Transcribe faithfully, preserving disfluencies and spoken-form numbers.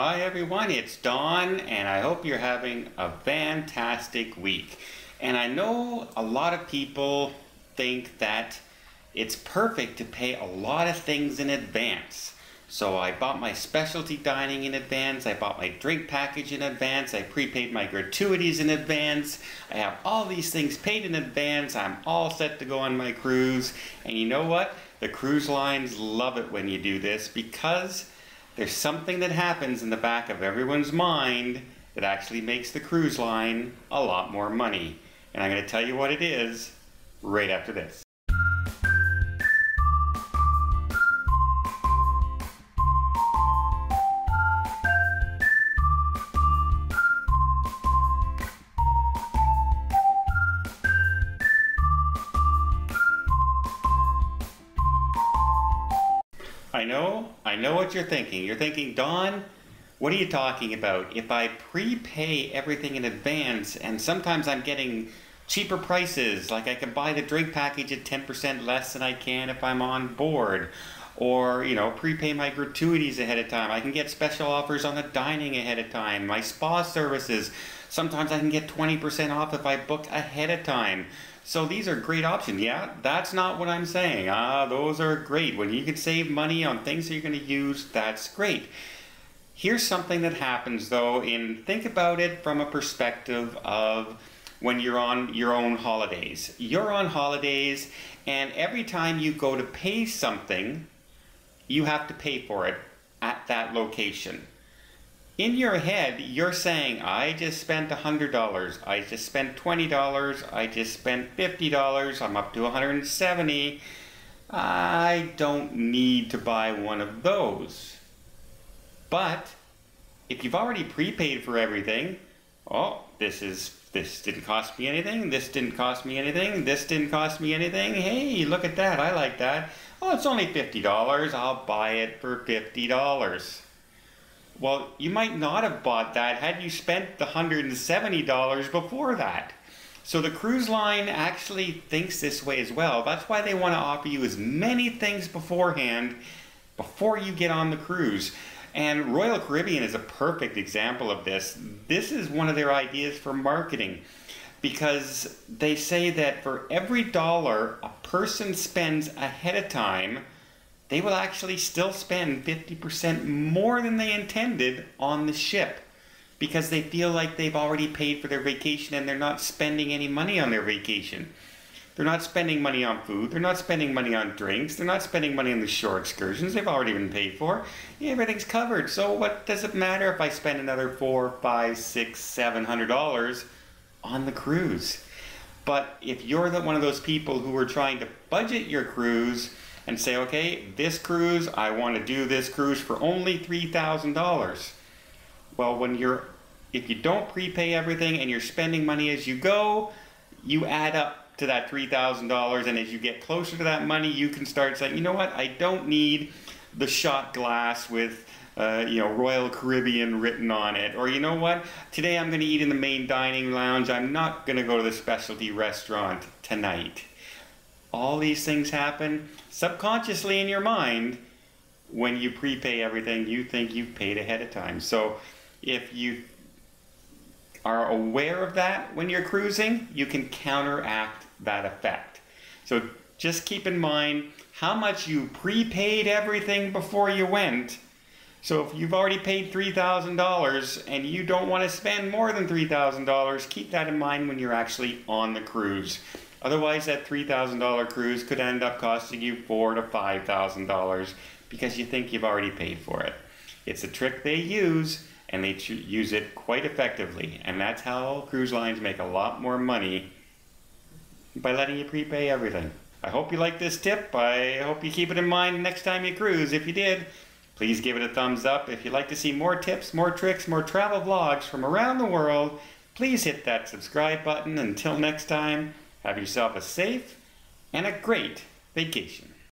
Hi everyone, it's Don, and I hope you're having a fantastic week. And I know a lot of people think that it's perfect to pay a lot of things in advance. So I bought my specialty dining in advance, I bought my drink package in advance, I prepaid my gratuities in advance, I have all these things paid in advance, I'm all set to go on my cruise. And you know what? The cruise lines love it when you do this, because there's something that happens in the back of everyone's mind that actually makes the cruise line a lot more money. And I'm going to tell you what it is right after this. I know, I know what you're thinking. You're thinking, Don, what are you talking about? If I prepay everything in advance, and sometimes I'm getting cheaper prices, like I can buy the drink package at ten percent less than I can if I'm on board, or, you know, prepay my gratuities ahead of time. I can get special offers on the dining ahead of time, my spa services. Sometimes I can get twenty percent off if I book ahead of time. So these are great options. Yeah, that's not what I'm saying. Ah, those are great. When you can save money on things that you're going to use, that's great. Here's something that happens though, in think about it from a perspective of when you're on your own holidays. You're on holidays, and every time you go to pay something, you have to pay for it at that location. In your head, you're saying, I just spent one hundred dollars, I just spent twenty dollars, I just spent fifty dollars, I'm up to one hundred seventy dollars. I don't need to buy one of those. But if you've already prepaid for everything, oh, this is this didn't cost me anything, this didn't cost me anything, this didn't cost me anything. Hey, look at that, I like that. Oh, it's only fifty dollars, I'll buy it for fifty dollars. Well, you might not have bought that had you spent the one hundred seventy dollars before that. So the cruise line actually thinks this way as well. That's why they want to offer you as many things beforehand before you get on the cruise. And Royal Caribbean is a perfect example of this. This is one of their ideas for marketing, because they say that for every dollar a person spends ahead of time, they will actually still spend fifty percent more than they intended on the ship, because they feel like they've already paid for their vacation and they're not spending any money on their vacation. They're not spending money on food, they're not spending money on drinks, they're not spending money on the shore excursions, they've already been paid for. Everything's covered, so what does it matter if I spend another four, five, six, seven hundred dollars on the cruise? But if you're the, one of those people who are trying to budget your cruise, and say, okay, this cruise, I want to do this cruise for only three thousand dollars. Well, when you're, if you don't prepay everything and you're spending money as you go, you add up to that three thousand dollars, and as you get closer to that money, you can start saying, you know what, I don't need the shot glass with Uh, you know, Royal Caribbean written on it. Or you know what? Today I'm going to eat in the main dining lounge. I'm not going to go to the specialty restaurant tonight. All these things happen subconsciously in your mind when you prepay everything you think you've paid ahead of time. So if you are aware of that when you're cruising, you can counteract that effect. So just keep in mind how much you prepaid everything before you went. So if you've already paid three thousand dollars and you don't want to spend more than three thousand dollars, keep that in mind when you're actually on the cruise. Otherwise, that three thousand dollar cruise could end up costing you four thousand to five thousand dollars because you think you've already paid for it. It's a trick they use, and they use it quite effectively. And that's how cruise lines make a lot more money, by letting you prepay everything. I hope you like this tip. I hope you keep it in mind next time you cruise. If you did, please give it a thumbs up. If you'd like to see more tips, more tricks, more travel vlogs from around the world, please hit that subscribe button. Until next time, have yourself a safe and a great vacation.